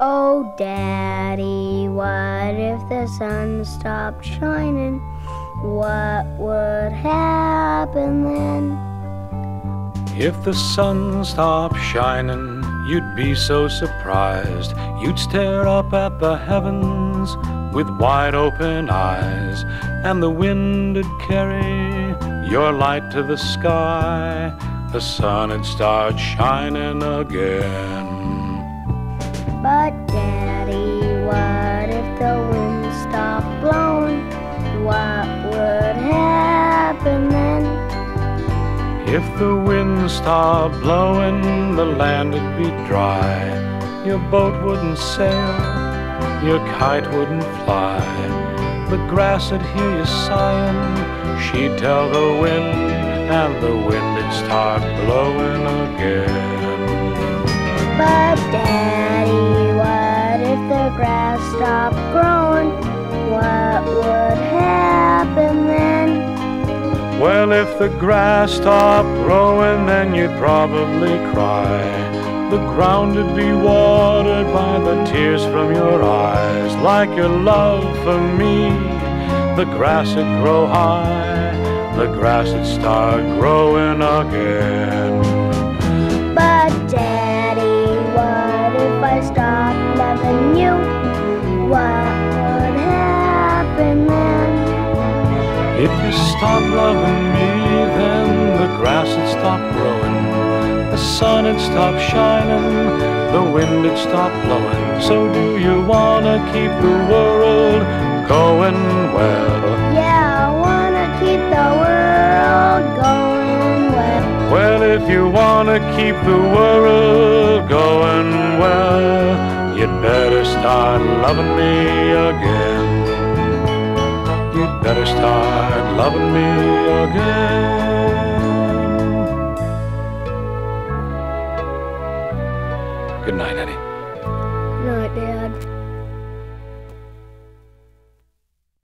Oh, Daddy, what if the sun stopped shining? What would happen then? If the sun stopped shining, you'd be so surprised. You'd stare up at the heavens with wide open eyes, and the wind would carry your light to the sky. The sun would start shining again. But Daddy, what if the wind stopped blowing? What would happen then? If the wind stopped blowing, the land would be dry. Your boat wouldn't sail, your kite wouldn't fly. The grass would hear you sighing. She'd tell the wind, and the wind would start blowing again. But Daddy, if the grass stopped growing, what would happen then? Well, if the grass stopped growing, then you'd probably cry. The ground would be watered by the tears from your eyes. Like your love for me, the grass would grow high. The grass would start growing again. But Daddy, what if I stopped loving you? What would happen then? If you stopped loving me, then the grass would stop growing, the sun would stop shining, the wind would stop blowing. So do you wanna keep the world going? Well, yeah, I wanna keep the world going well. Well, if you wanna keep the world going well, you'd better start loving me again. You'd better start loving me again. Good night, Eddie. Good night, Dad.